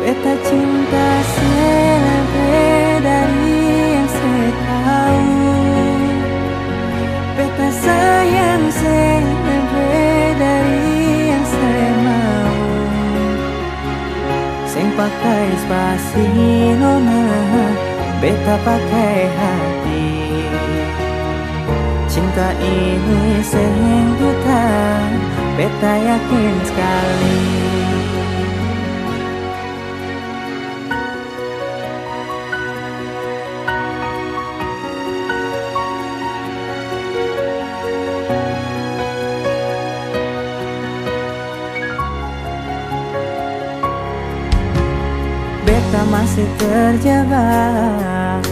Beta cinta selebih dari yang saya tahu. Beta sayang selebih dari yang saya mau. Seng pakai spasi nona, beta pakai hati. Cinta ini seng duta, beta yakin sekali. Masih terjebak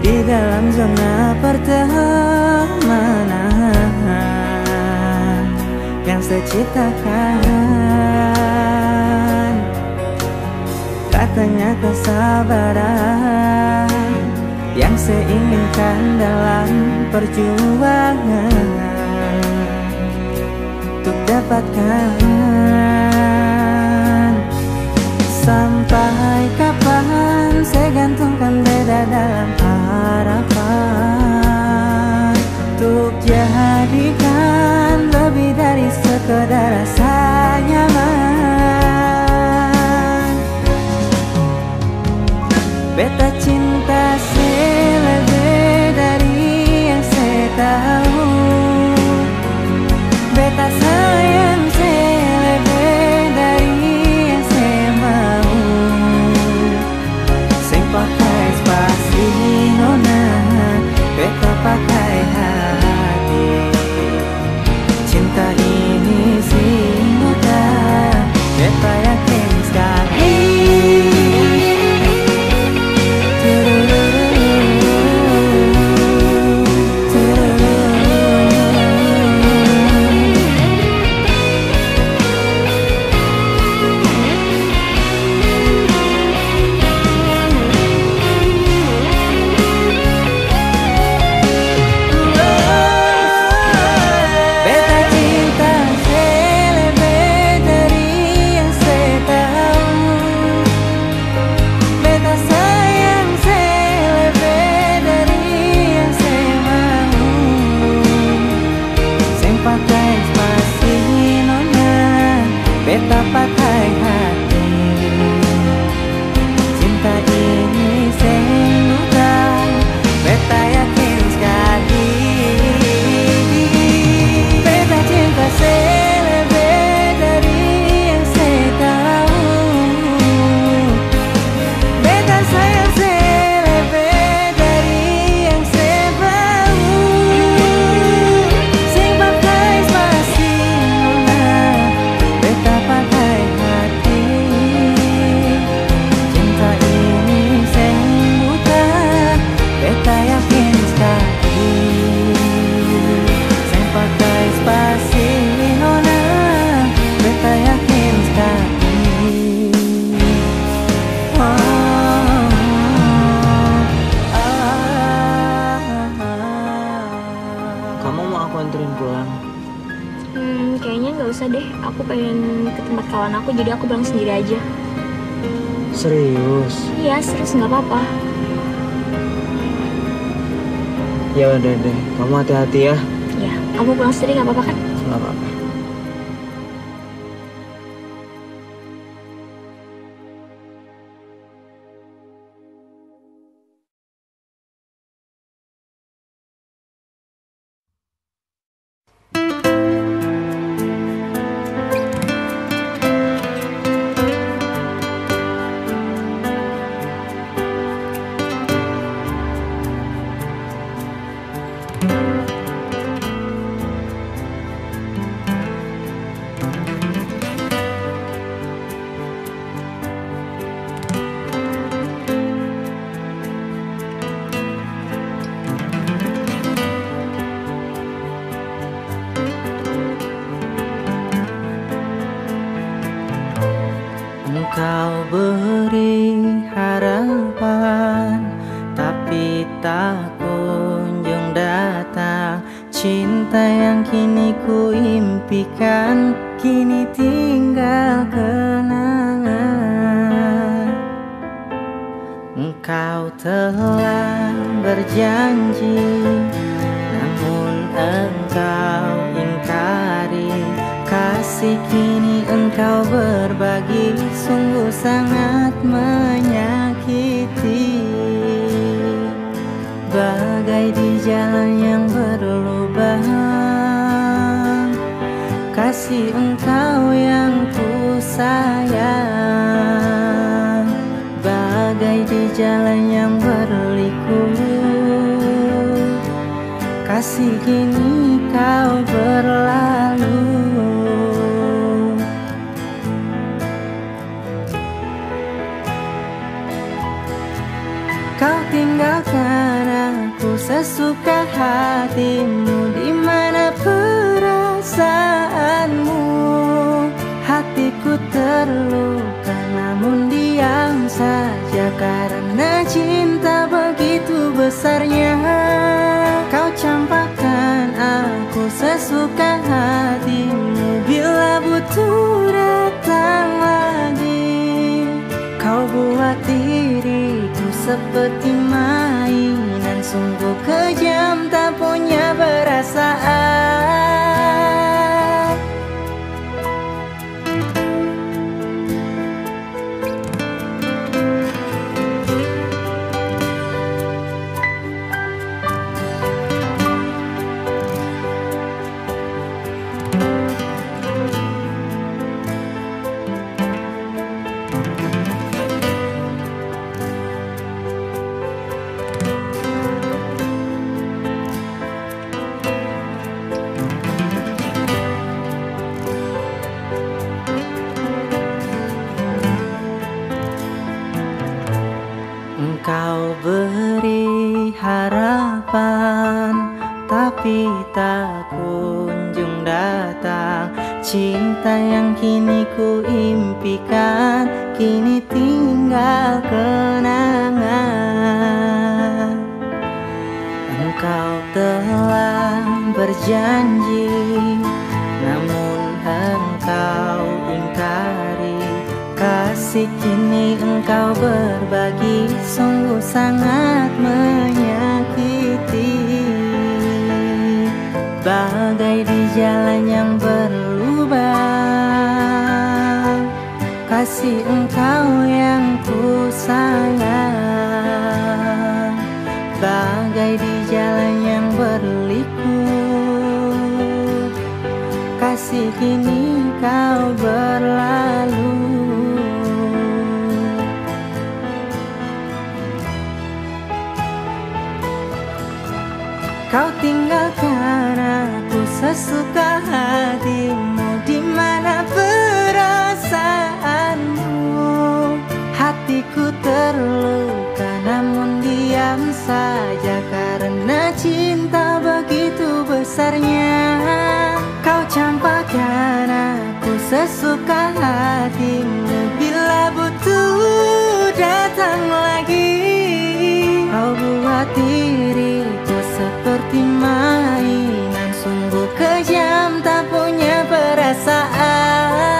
di dalam zona pertemanan yang saya ciptakan. Katanya kesabaran yang saya inginkan dalam perjuangan untuk dapatkan. Sampai kapan saya gantungkan beda dalam harapan untuk jadikan lebih dari sekedar rasa nyaman. Beta cinta saya lebih dari yang saya tahu. Beta sayang saya lebih dari yang saya mau. Pakai spasi nona, beta pakai hati. Cinta ini sih mudah, beta yakin sekali. Jadi aku pulang sendiri aja. Serius? Iya serius, nggak apa-apa. Ya udah deh, kamu hati-hati ya. Iya, kamu pulang sendiri nggak apa-apa kan? Nggak apa-apa. Impikan kini tinggal kenangan. telah berjanji, namun engkau ingkari. Kasih kini engkau berbagi, sungguh sangat menyakiti. Bagai di jalan yang berlubang, kasih engkau yang ku sayang. Bagai di jalan yang berliku, kasih kini kau berlalu. Kau tinggalkan aku sesuka hatimu, dimana perasaanmu. Hatiku terluka namun diam saja, karena cinta begitu besarnya. Kau campakkan aku sesuka hatimu, bila butuh datang lagi. Kau buat diriku seperti mainan, sungguh kejam tak punya perasaan. Kau beri harapan, tapi tak kunjung datang. Cinta yang kini ku impikan, kini tinggal kenangan. Engkau telah berjanji, namun engkau ingkari. Kasih kini engkau berbagi, sungguh sangat menyakiti. Bagai di jalan yang berlubang, kasih engkau yang ku sayang. Bagai di jalan yang berliku, kasih kini kau berlalu. Kau tinggalkan aku sesuka hatimu, dimana perasaanmu. Hatiku terluka namun diam saja, karena cinta begitu besarnya. Kau campakkan aku sesuka hatimu, bila butuh datang lagi. Kau buat diriku seperti mainan, sungguh kejam tak punya perasaan.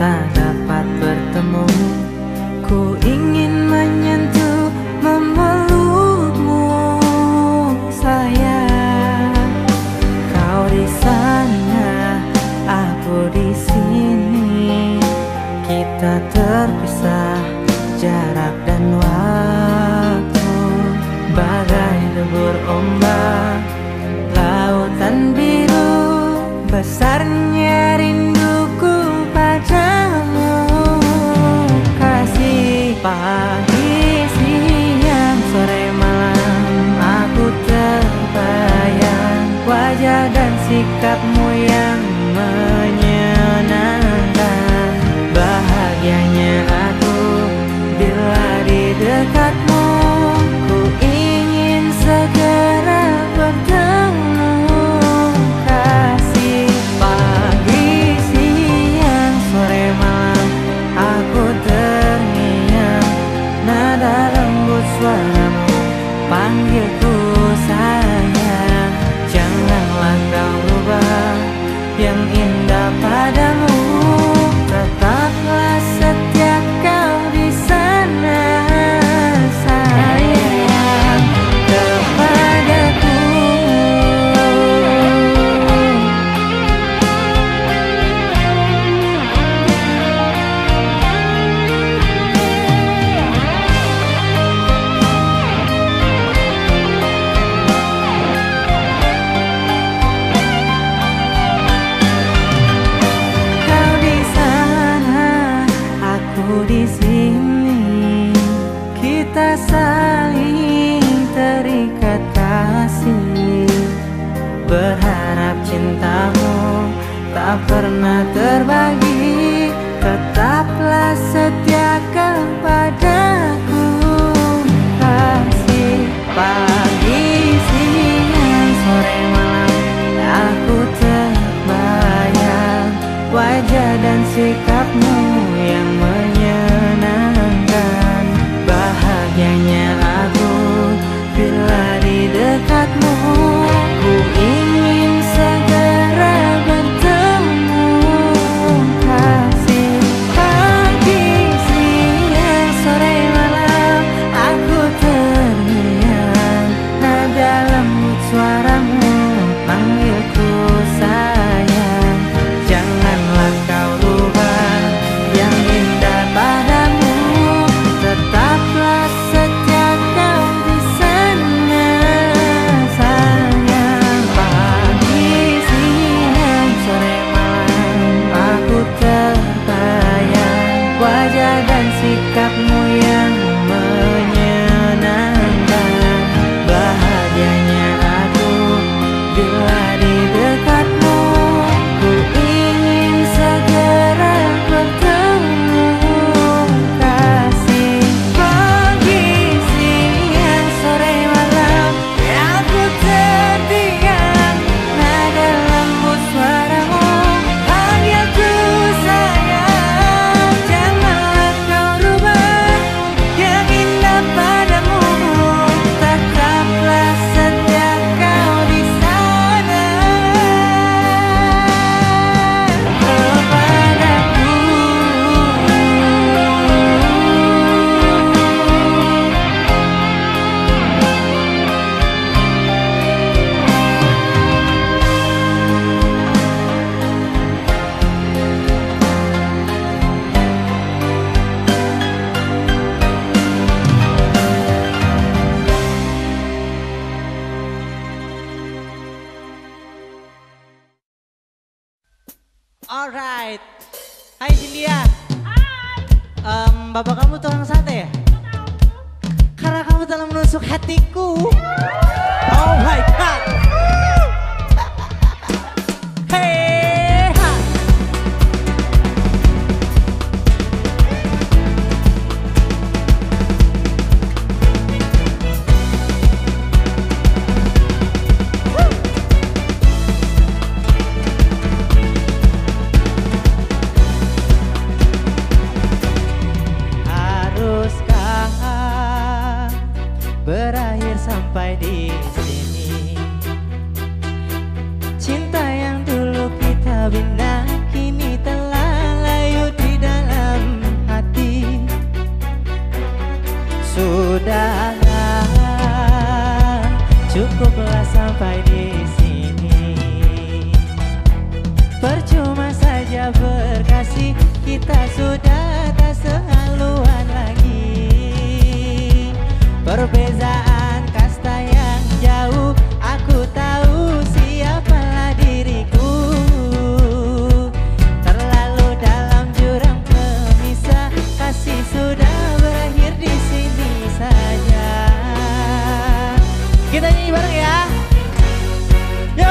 Tak dapat saat bertemu, ku ingin menyentuh, memelukmu sayang. Kau di sana, aku di sini. Kita terpisah jarak dan waktu, bagai debur ombak lautan biru. Besarnya rinduku padamu, kasih pagi, siang, sore, malam. Aku terbayang wajah dan sikapmu yang menyenangkan. Bahagianya aku bila di dekatmu, ku ingin segera bertemu. Kasih pagi, siang, sore, malam. Aku terngiang nada lembut suaramu, panggilku sayang. Janganlah kau rubah yang indah padamu, tetaplah setia kau di sana sayang kepadaku. Kau di sana, aku di sini, kita saling terikat kasih. Berharap cintamu tak pernah terbagi, tetaplah setia kepadaku. Kasih pagi, siang, sore, malam. Aku terbayang wajah dan sikapmu yang menyenangkan. Bahagianya aku bila di dekatmu, ku ingin segera bertemu. Kasih pagi, siang, sore, malam. Aku terngiang nada lembut suaramu, panggilku sayang. Janganlah kau rubah yang indah padamu, tetaplah setia kau di sana sayang. Pagi, siang, sore, malam. Aku terbayang wajah dan sikapmu yang menyenangkan. Bahagianya aku bila di dekatmu, ku ingin segera bertemu. Kasih pagi, siang, sore, malam. Aku terdiam nada lembut suaramu, panggilku sayang. Janganlah kau rubah yang indah padamu, tetaplah setia kau di sana kepadaku. Alright. Hai Cynthia. Bapak kamu tukang sate ya? Karena kamu telah menusuk hatiku. Oh my God. Hey, ha. Haruskah berakhir sampai di sini? kita sudah tak sehaluan lagi. Perbezaan kasta yang jauh, aku tahu siapalah diriku. Terlalu dalam jurang pemisah, kasih sudah berakhir di sini saja. Kita nyanyi bareng ya. Yo!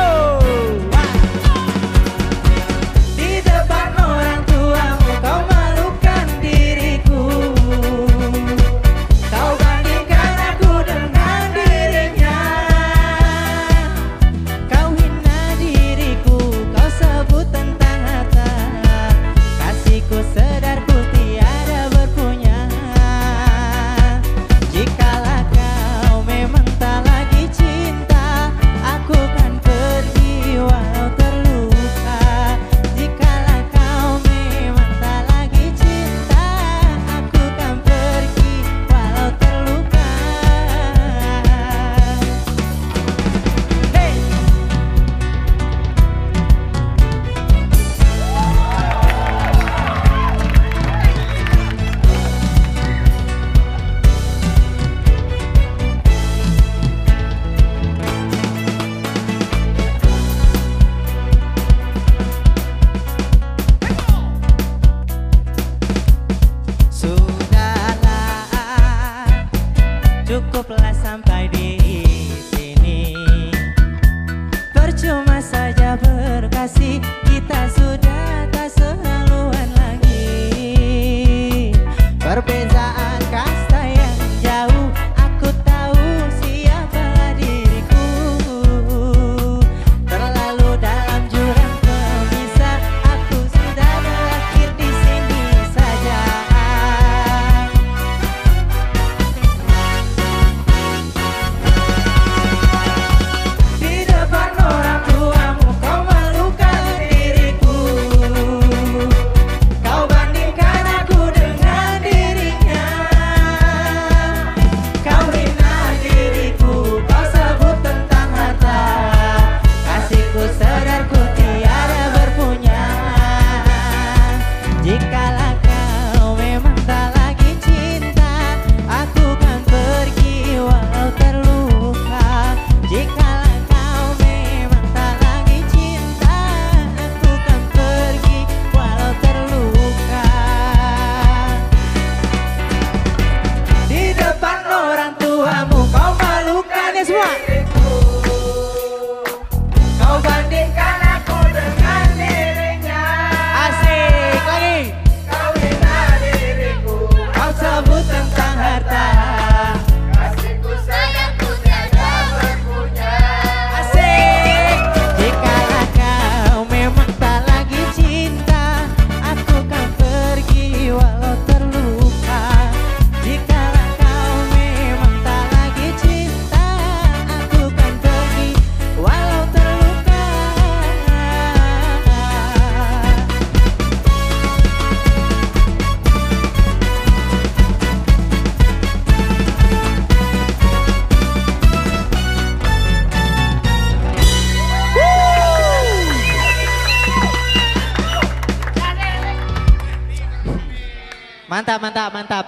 Mantap, mantap, mantap.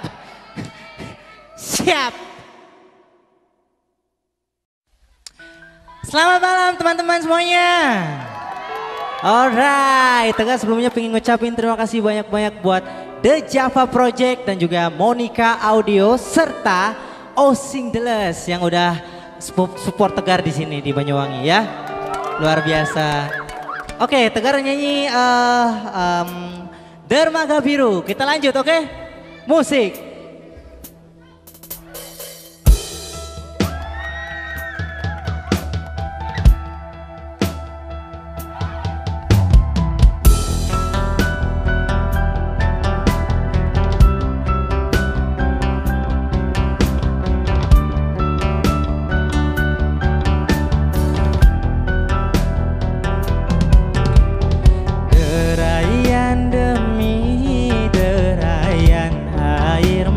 Siap. Selamat malam teman-teman semuanya. Alright, tegas sebelumnya pengen ngucapin terima kasih banyak-banyak buat The Java Project dan juga Monica Audio serta Osing Deles yang udah support Tegar di sini di Banyuwangi ya. Luar biasa. Oke, Tegar nyanyi Dermaga Biru. Kita lanjut, oke? Musik. Deraian demi deraian air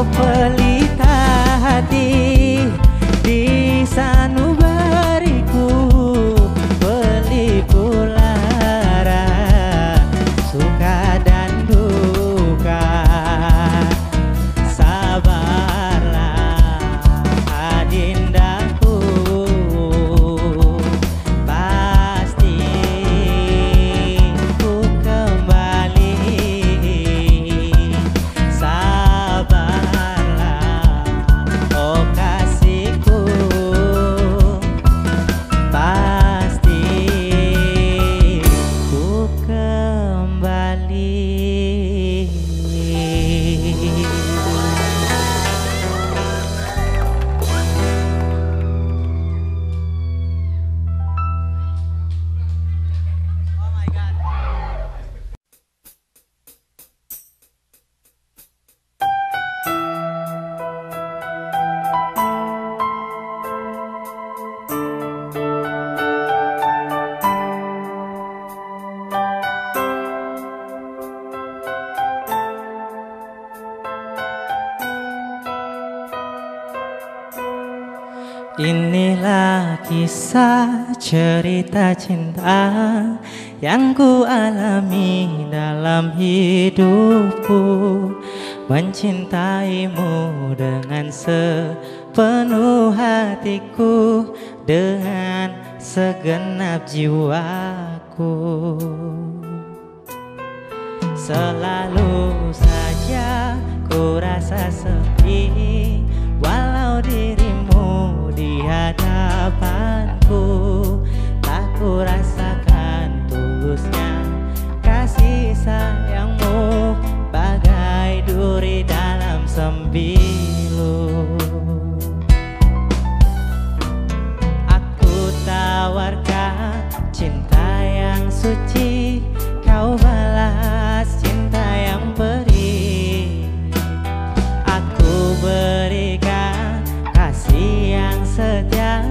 kau pelita hati di sanubariku, pelipul lara suka dan duka. Sabarlah adindaku, pasti ku kembali. Sabarlah oh kasihku, pasti ku kembali. Inilah kisah cerita cinta yang ku alami dalam hidupku. Mencintaimu dengan sepenuh hatiku, dengan segenap jiwaku. Selalu saja ku rasa sepi walau dirimu di hadapanku. Tak ku rasakan tulusnya kasih sayangmu, bagai duri dalam sembilu. Aku tawarkan cinta yang suci, kau balas cinta yang beri. Aku berikan kasih yang setia,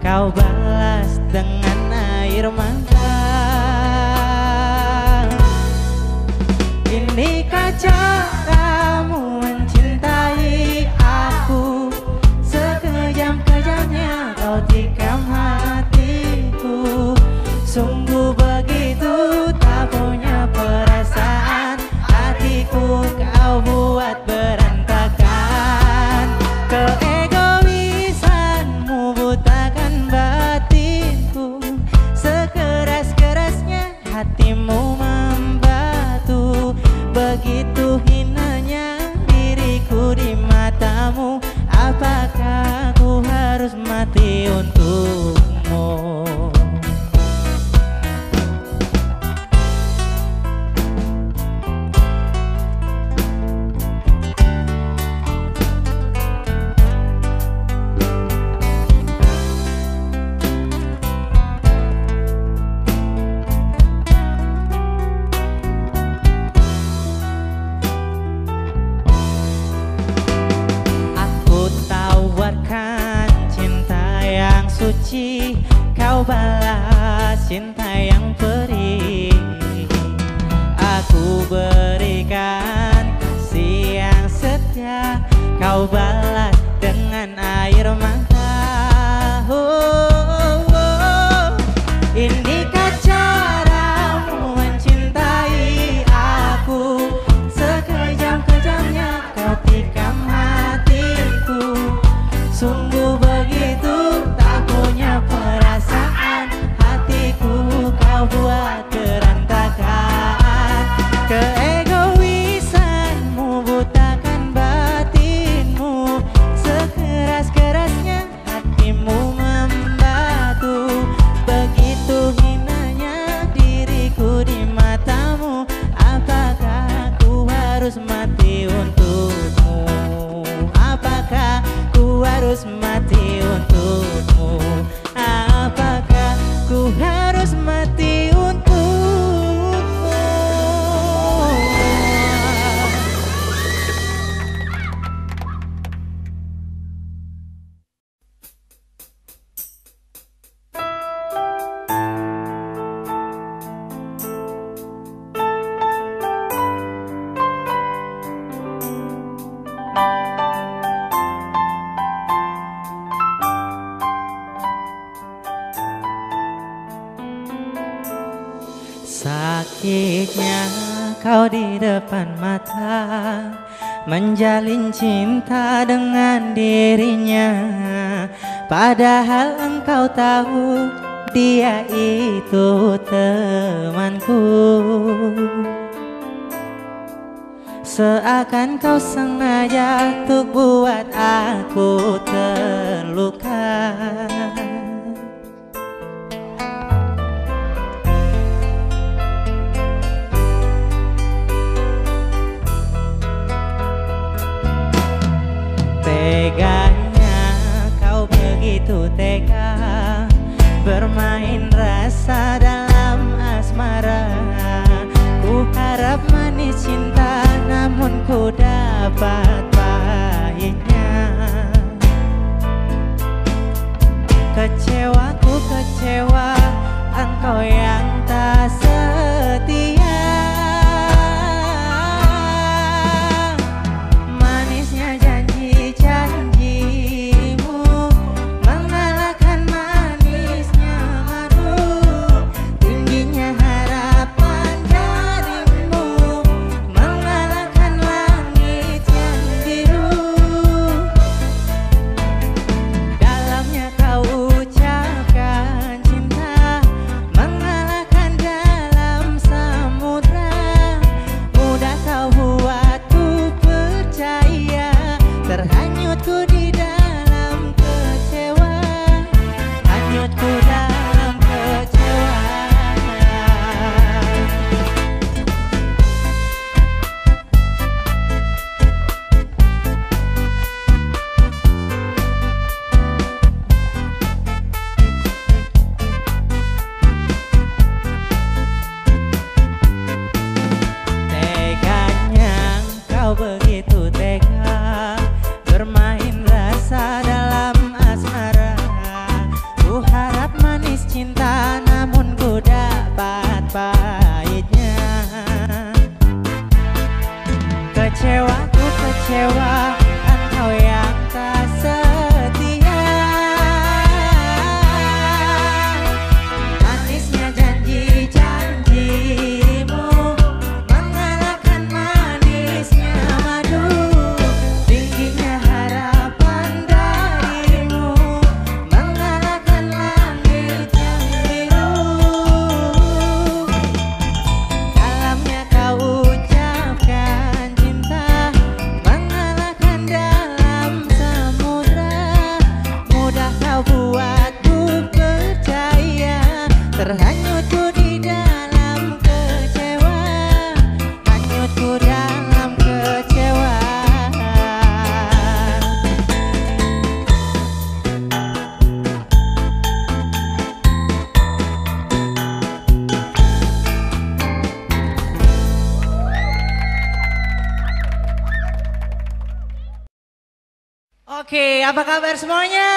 kau balas dengan air mata. Inikah caramu mencintai aku? Sekejam-kejamnya kau tikam hatiku. Sungguh begitu tak punya perasaan, hatiku kau buat berantakan. Hatimu membatu, begitu hinanya diriku di matamu. Apakah aku harus mati untukmu? Kau balas cinta yang perih. Aku berikan kasih yang setia, kau balas dengan air mata. Oh, oh, oh. Inikah caramu mencintai aku? Sekejam-kejamnya kau tikam hatiku. Sungguh begitu tak punya perasaan, hatiku kau buat berantakan. Keegoisanmu butakan batinmu, sekeras-kerasnya hatimu membatu. Begitu hinanya diriku di matamu. Apakah aku harus mati untukmu? Apakah ku harus mati untukmu? Apakah ku harus mati untukmu? kau di depan mata, menjalin cinta dengan dirinya, padahal engkau tahu dia itu temanku. Seakan kau sengaja untuk buat aku terluka. Teganya kau begitu tega, bermain rasa dalam asmara. Ku harap manis cinta, namun ku dapat pahitnya. Kecewa, ku kecewa, engkau yang tak setia. Manisnya janji-janjimu mengalahkan manisnya malu. Tingginya harapan darimu mengalahkan langit yang biru. Dalamnya kau ucapkan cinta mengalahkan dalam samudra. Mudah kau buatku percaya, terhanyutku di dalam kecewa, hanyutku dalam kecewa. Teganya kau begitu tega, bermain rasa dalam asmara. Ku harap manis cinta, namun ku dapat pahitnya. Kecewa, ku kecewa, engkau yang tak setia. Manisnya janji-janjimu mengalahkan manisnya madu. Tingginya harapan darimu mengalahkan langit yang biru. Dalamnya kau ucapkan cinta mengalahkan dalam samudra. Mudah kau buatku percaya, terhanyutku di dalam kecewa, hanyutku dalam kecewa. Oke, apa kabar semuanya?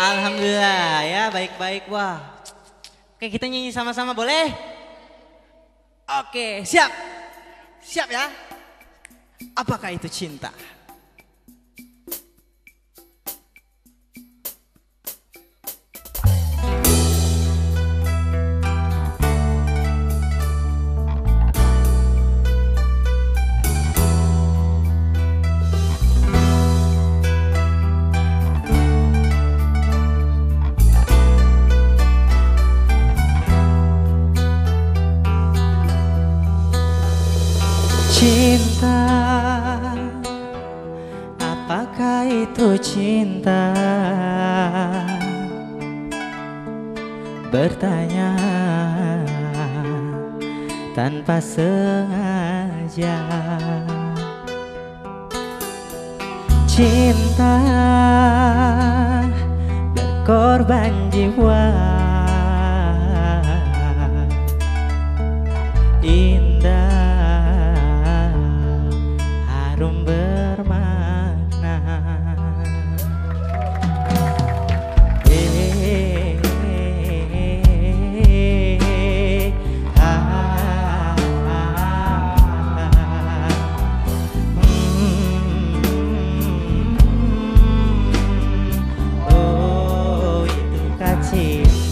Alhamdulillah ya, baik-baik. Wah. Oke, kita nyanyi sama-sama boleh? Oke, siap. Siap ya. Apakah itu cinta? Cinta, apakah itu cinta? Bertanya tanpa sengaja. Cinta, berkorban jiwa. Indah, harum, bermakna. Oh, itukah cinta?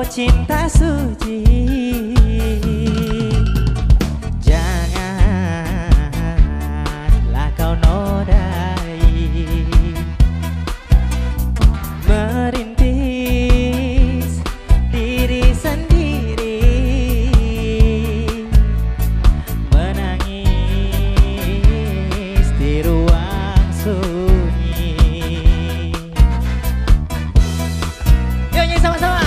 Oh cinta suci, janganlah kau nodai. Merintis diri sendiri, menangis di ruang sunyi. Yuk nyanyi sama-sama.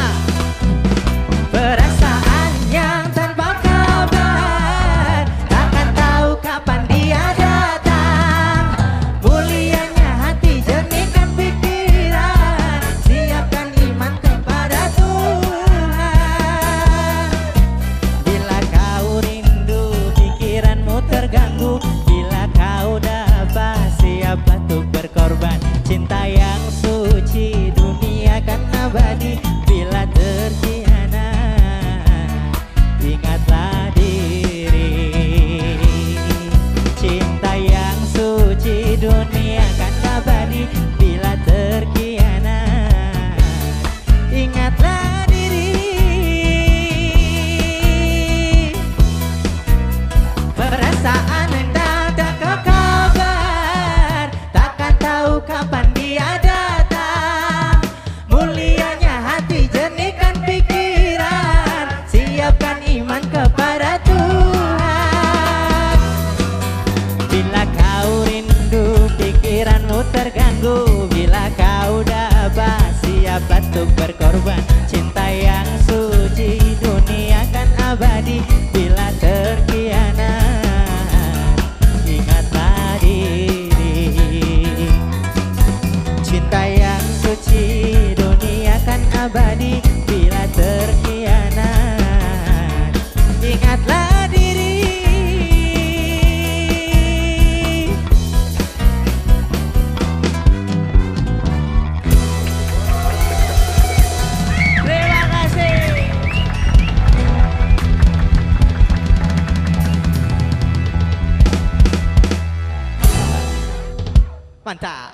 Mantap.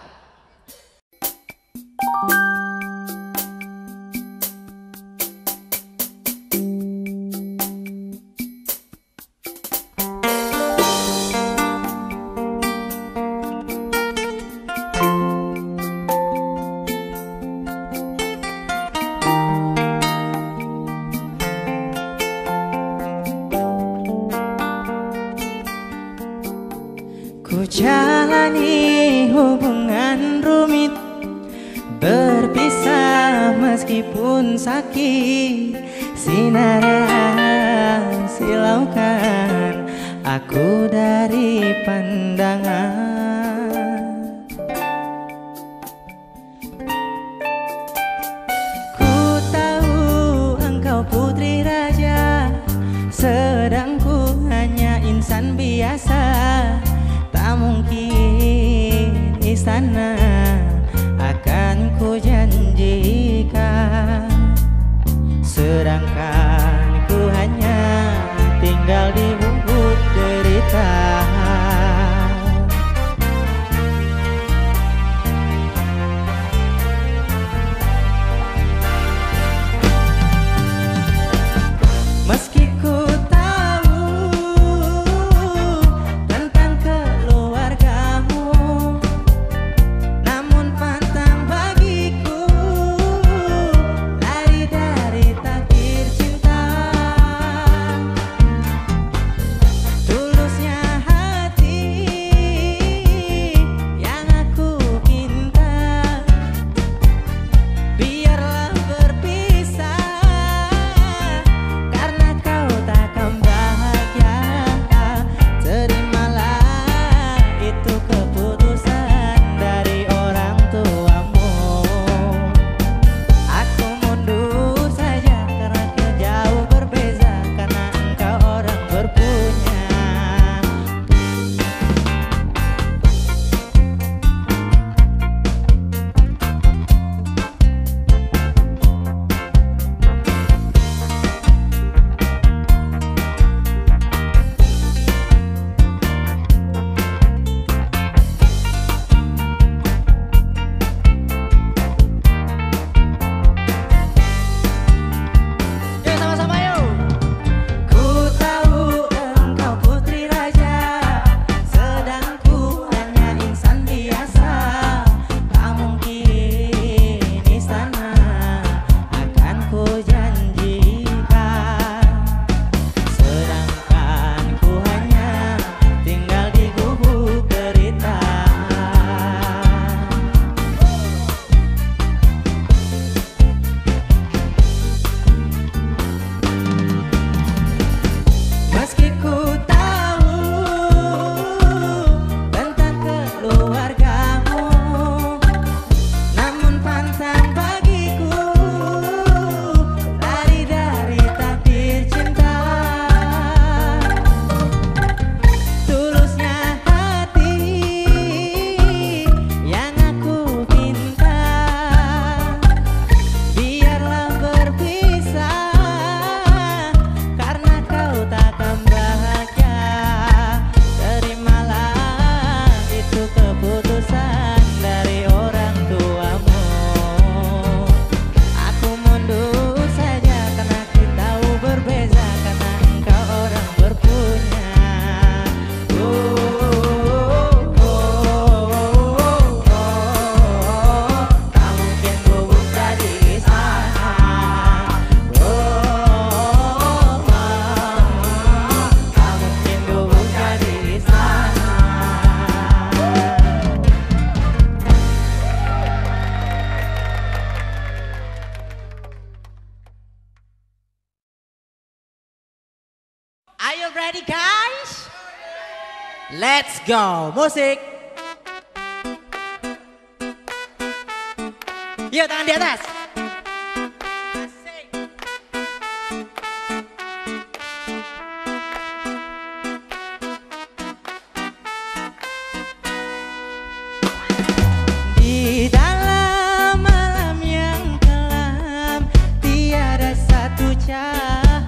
Ku jalani hubungan rumit, berpisah meskipun sakit. Sinar yang silaukan aku dari pandangan. Ku tahu engkau putri raja, sedangku hanya insan biasa. Mungkin istana akan ku janjikan, sedangkan ku hanya tinggal di bubut derita. ready guys? Let's go, musik. Yuk tangan di atas. Asik. Di dalam malam yang kelam, tiada satu cahaya.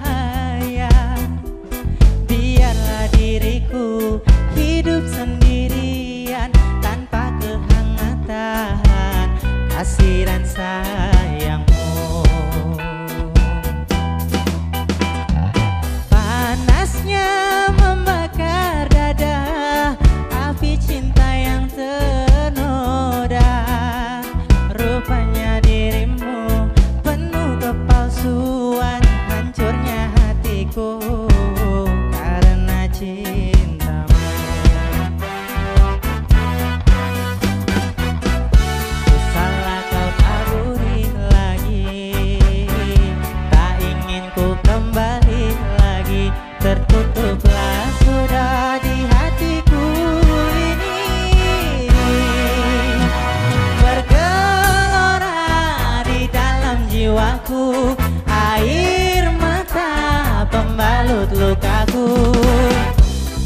Biarlah diriku hidup sendirian tanpa kehangatan kasih dan sayangmu. Panasnya membakar dada, api cinta yang ternoda. Rupanya dirimu penuh kepalsuan, hancurnya hatiku karena cinta. Air mata pembalut lukaku,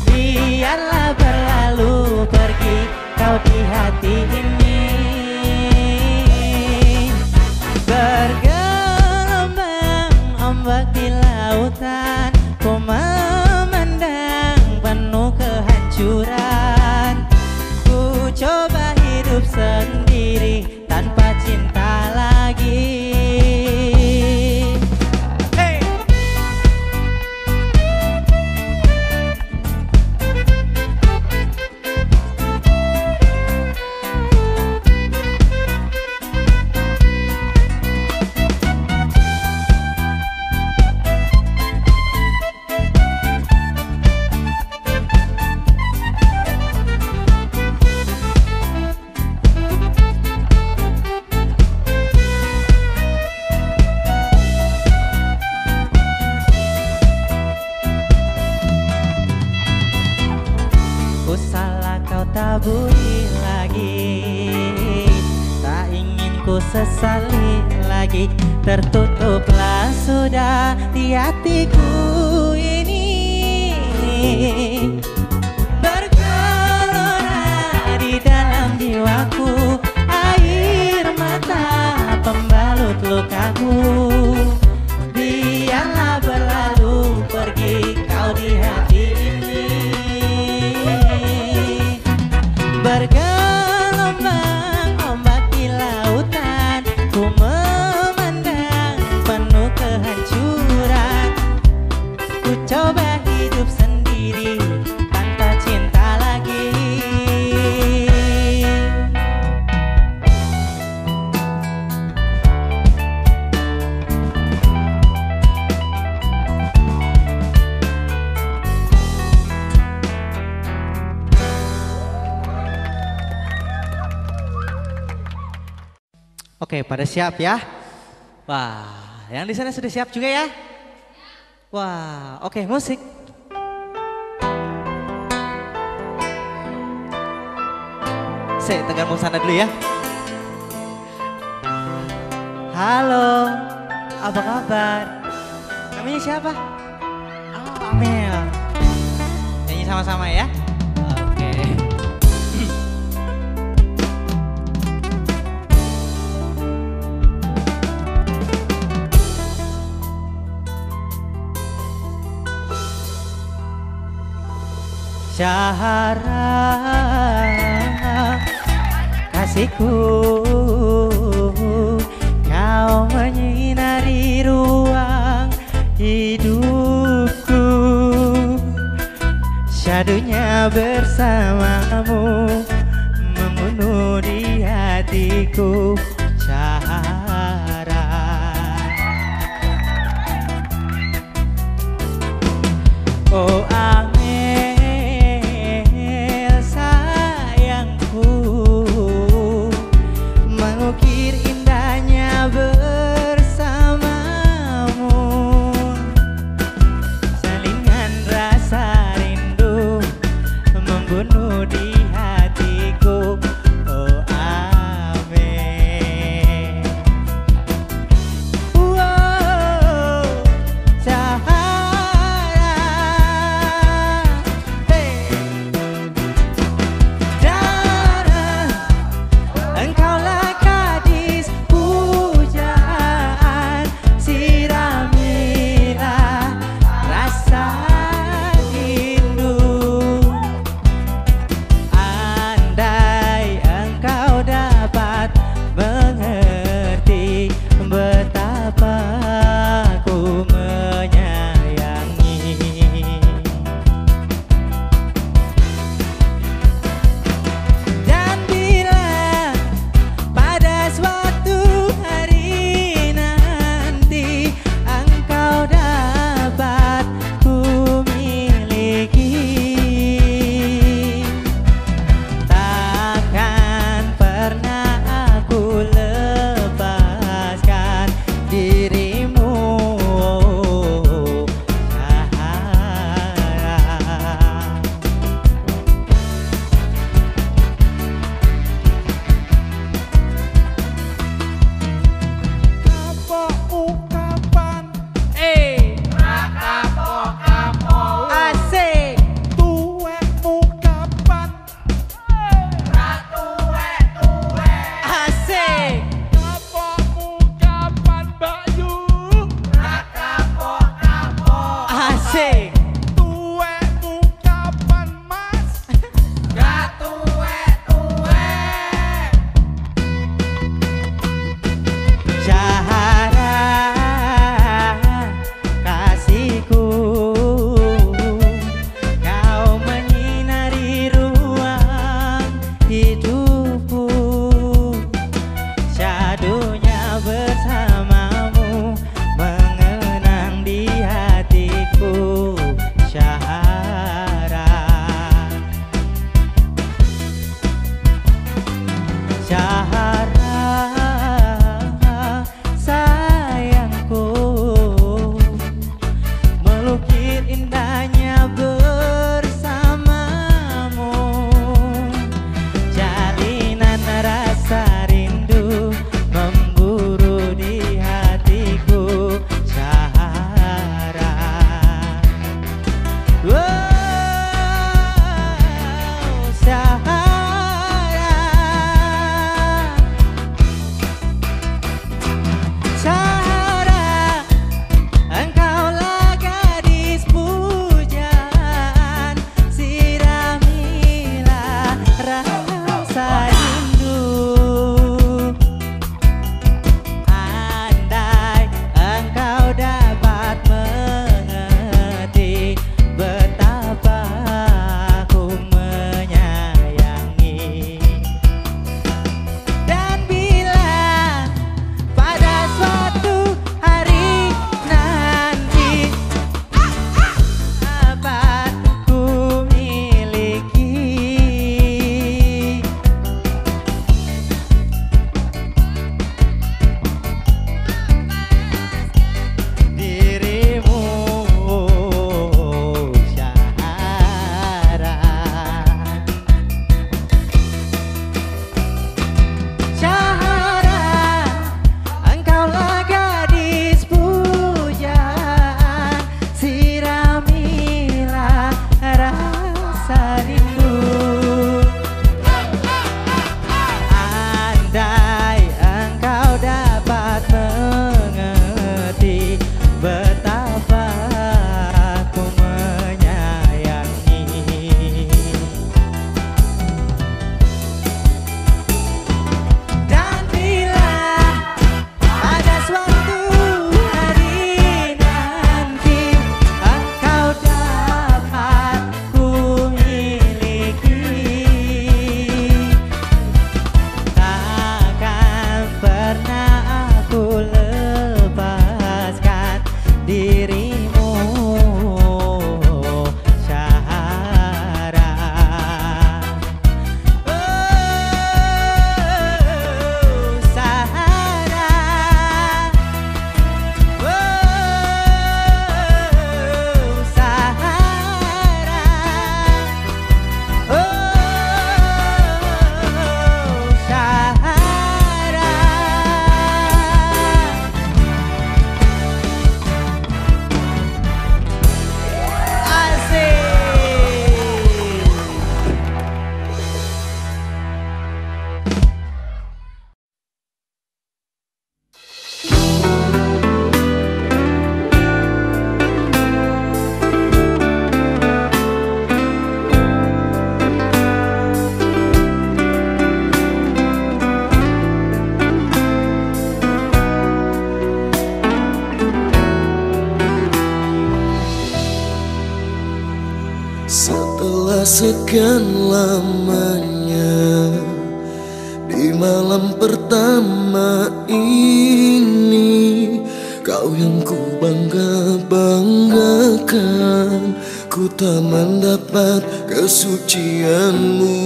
biarlah berlalu pergi kau di hati ini. Bergelombang ombak di lautan, ku memandang penuh kehancuran. Ku coba hidup sendiri tanpa cinta lagi. Taburi lagi, tak ingin ku sesali lagi. Tertutuplah sudah di hatiku ini. Bergelora di dalam jiwaku, air mata pembalut lukaku. Biarlah berlalu pergi kau di hati ini. Bergelombang ombak di lautan, ku memandang penuh kehancuran. Ku coba hidup sendiri tanpa cinta lagi. Oke, pada siap ya? Wah, yang di sana sudah siap juga ya? Wah, oke, musik. Saya tegar mau sana dulu ya. Halo, apa kabar? Namanya siapa? Oh, Amel. Nyanyi sama-sama ya. Syahara, kasihku, kau menyinari ruang hidupku. Syadunya bersamamu membunuh di hatiku. Syahara, oh Amel, bersamamu salingan rasa Asik. Tuwekmu kapan mas? Gak tuwek-tuwek. Syahara kasihku, kau menyinari ruang hidupku. Syadunya bersamamu mengenang di hatiku. Syahara, Syahara sayangku, melukir indahnya bersamamu. Jalinan rasa rindu memburu di hatiku. Syahara, wow, Syahara, Syahara, engkaulah gadis pujaan. Siramilah rasa rindu. Andai engkau dapat mengerti betapa aku menyayangi. Dan bila pada suatu hari nanti dapat ku miliki, dirimu, Syahara, Syahara, engkaulah gadis pujaan. Siramilah rasa rindu. Andai engkau dapat mengerti betapa aku menyayangi. Dan bila ada suatu hari nanti engkau dapat ku miliki, takkan pernah aku lepaskan dirimu, Syahara. Oh, Syahara. Oh, Syahara. Oh, Syahara. Asik. Setelah sekian lamanya, di malam pertama ini, kau yang ku bangga-banggakan, ku tak mendapat kesucianmu.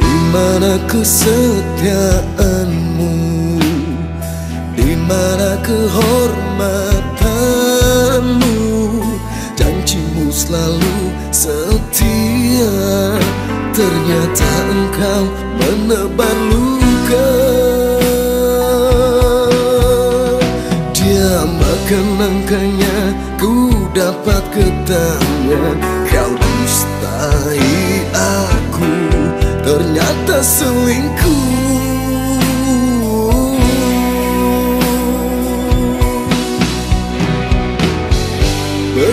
Di mana kesetiaanmu, di mana kehormatanmu, janjimu selalu setia. Ternyata engkau menebar luka. Dia makan angkanya, ku dapat getahnya. Kau dustai aku, ternyata selingkuh.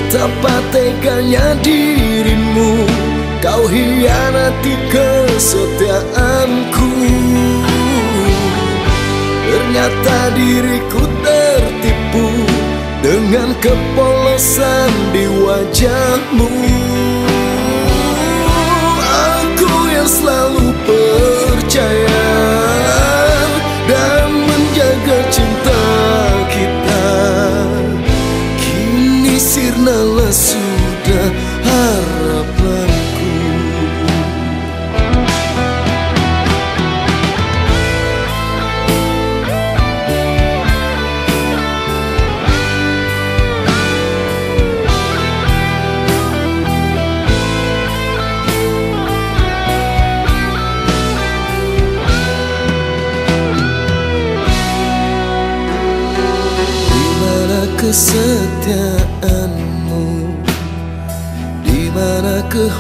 Betapa teganya dirimu, kau hianati kesetiaanku. Ternyata diriku tertipu dengan kepolosan di wajahmu. Aku yang selalu percaya dan menjaga cinta kita, kini sirnalah sudah harapanku. Kesetiaanmu, di mana kehormatanmu,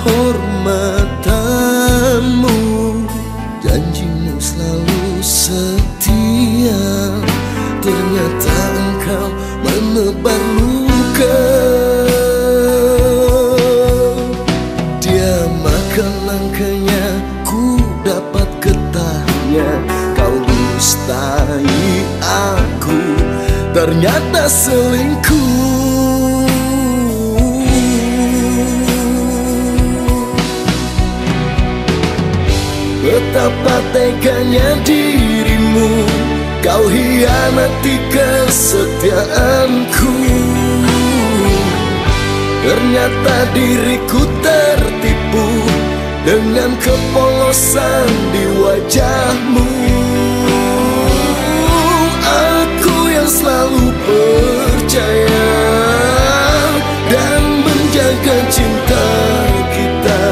janjimu selalu setia. Ternyata engkau menebar luka. Dia makan langkahnya, ku dapat getahnya. Kau dustai aku, ternyata selingkuh. Betapa teganya dirimu, kau hianati kesetiaanku. Ternyata diriku tertipu dengan kepolosan di wajahmu. Selalu percaya dan menjaga cinta kita,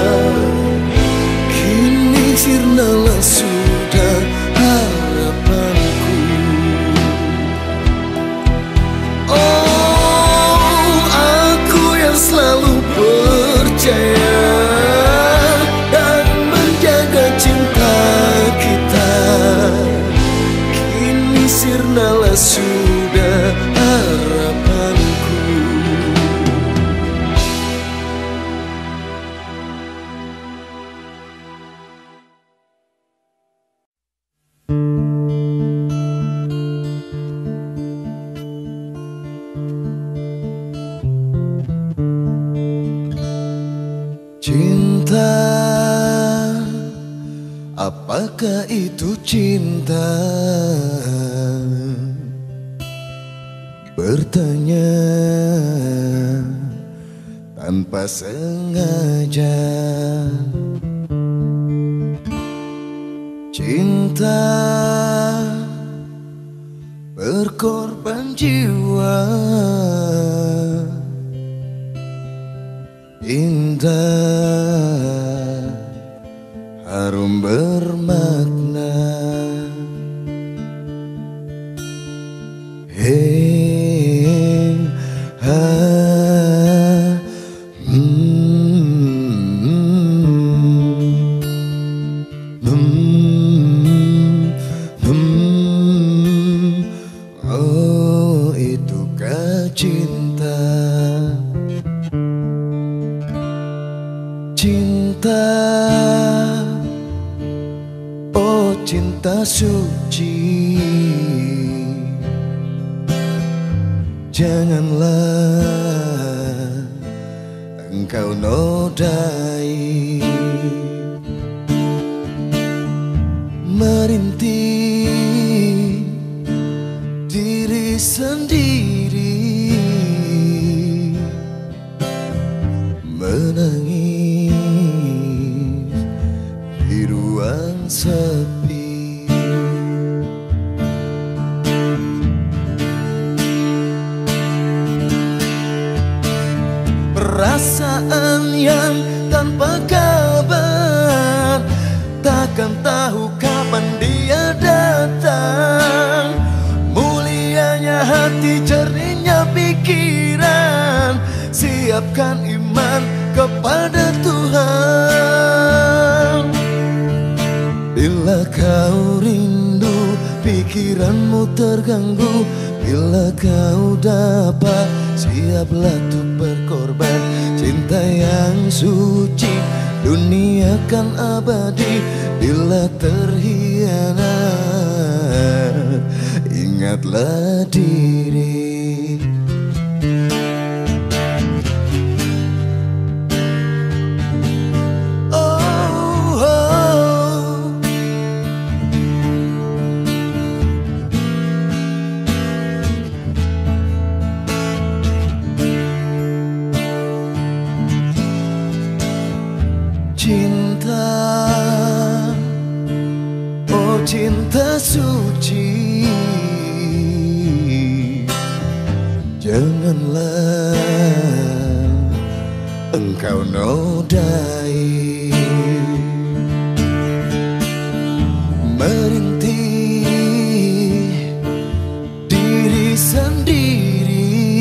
kini sirnalah sudah harapanku. Oh, aku yang selalu percaya dan menjaga cinta kita, kini sirnalah sudah harapanku. Cinta, apakah itu cinta? Bertanya tanpa sengaja. Cinta berkorban jiwa, indah, harum, bermakna. Hey, suci, janganlah engkau nodai. Merintih diri sendiri, menangis di ruang sepi. Perasaan yang tanpa kabar, takkan tahu kapan dia datang. Mulianya hati, jernihnya pikiran, siapkan iman kepada Tuhan. Bila kau rindu pikiranmu terganggu. Bila kau dapat, siaplah untuk berkorban. Cinta yang suci, dunia kan abadi. Bila terhianat, ingatlah diri. Cinta suci, janganlah engkau nodai. Merintih diri sendiri,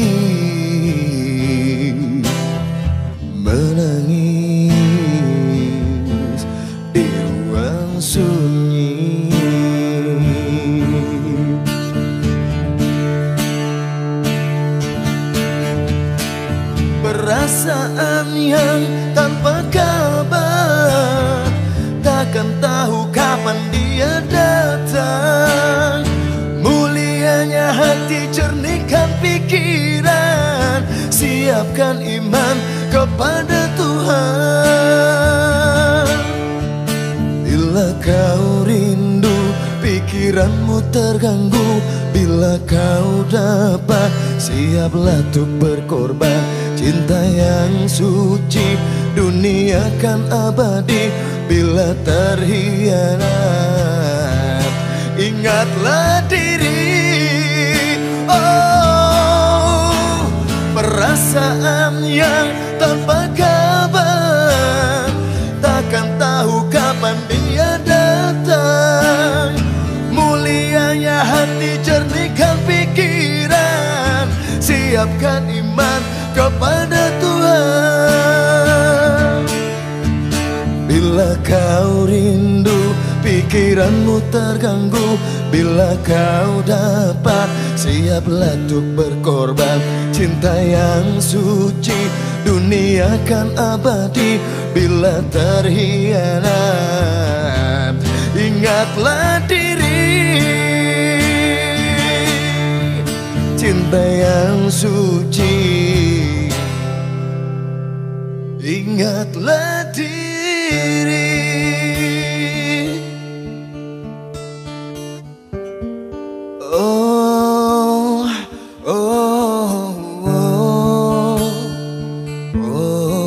menangis di ruang sunyi. Perasaan yang tanpa kabar, takkan tahu kapan dia datang. Mulianya hati, jernihkan pikiran, siapkan iman kepada Tuhan. Bila kau rindu, pikiranmu terganggu. Bila kau dapat, siaplah untuk berkorban. Cinta yang suci, dunia kan abadi. Bila terhianat, ingatlah diri. Oh, perasaan yang tanpa kabar, takkan tahu kapan dia datang. Mulianya hati, jernihkan pikiran, siapkan iman kepada Tuhan. Bila kau rindu, pikiranmu terganggu. Bila kau dapat, siaplah untuk berkorban. Cinta yang suci, dunia kan abadi. Bila terhianat, ingatlah diri. Cinta yang suci, ingatlah diri. Oh, oh, oh, oh, oh.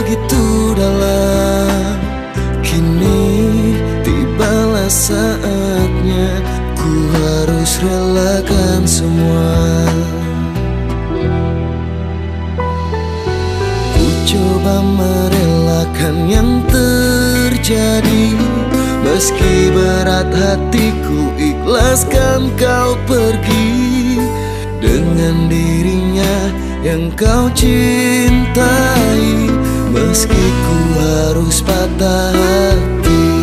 Begitu dalam, kini tibalah saatnya ku harus relakan semua. Ku coba merelakan yang terjadi, meski berat hatiku ikhlaskan kau pergi dengan dirinya yang kau cintai, meski ku harus patah hati.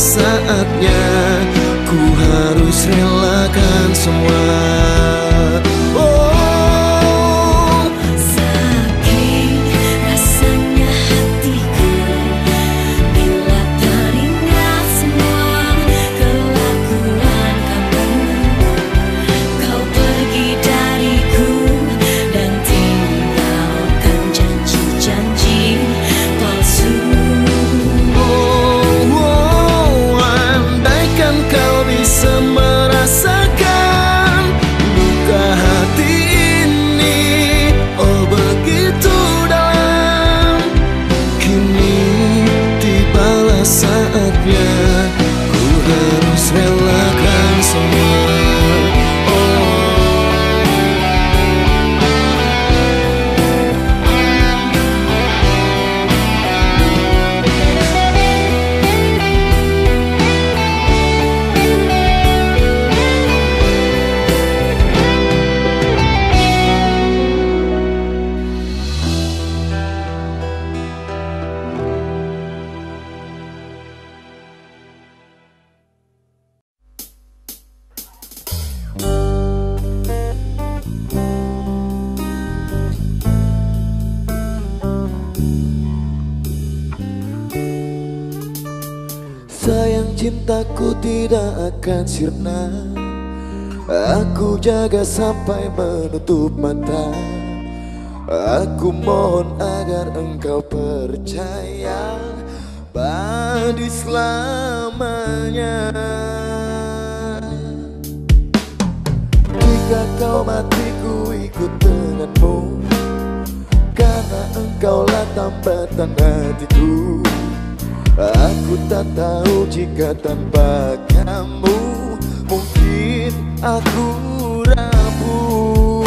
Saatnya ku harus relakan semua. Oh, sakit rasanya hatiku bila teringat semua kelakuan kamu. Kau pergi dariku dan tinggalkan janji-janji palsu. Cintaku tidak akan sirna, aku jaga sampai menutup mata. Aku mohon agar engkau percaya padi selamanya. Jika kau mati ku ikut denganmu, karena engkaulah tambatan hatiku. Aku tak tahu jika tanpa kamu mungkin aku rapuh.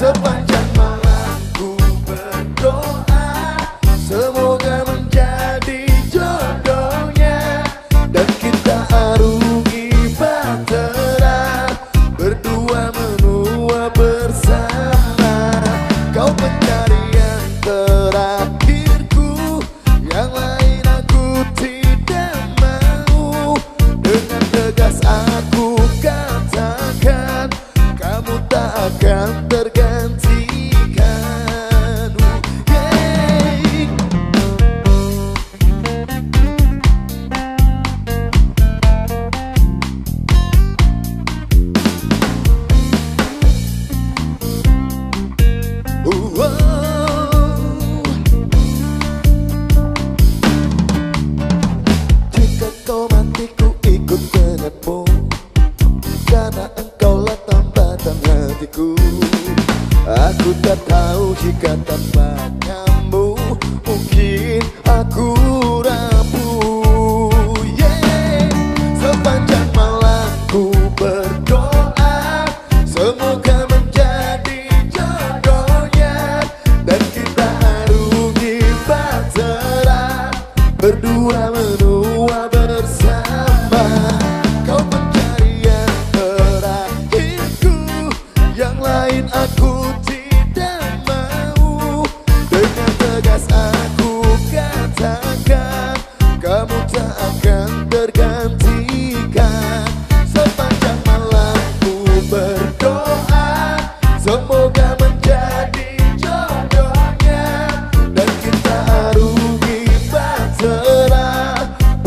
Sepanjang malam ku berdoa semoga menjadi jodohnya, dan kita arungi batera berdua menua bersama. Kau mencari yang terakhir, yang lain aku tidak mau. Dengan tegas aku kan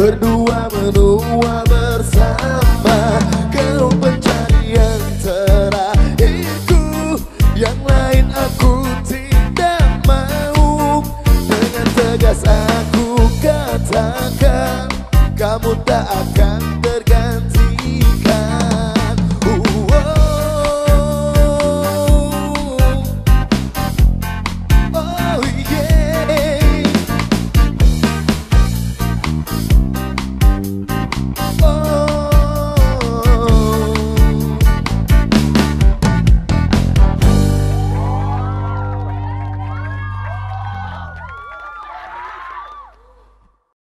berdua menua bersama. Kau pencari yang terakhirku, yang lain aku tidak mau. Dengan tegas aku katakan, kamu tak akan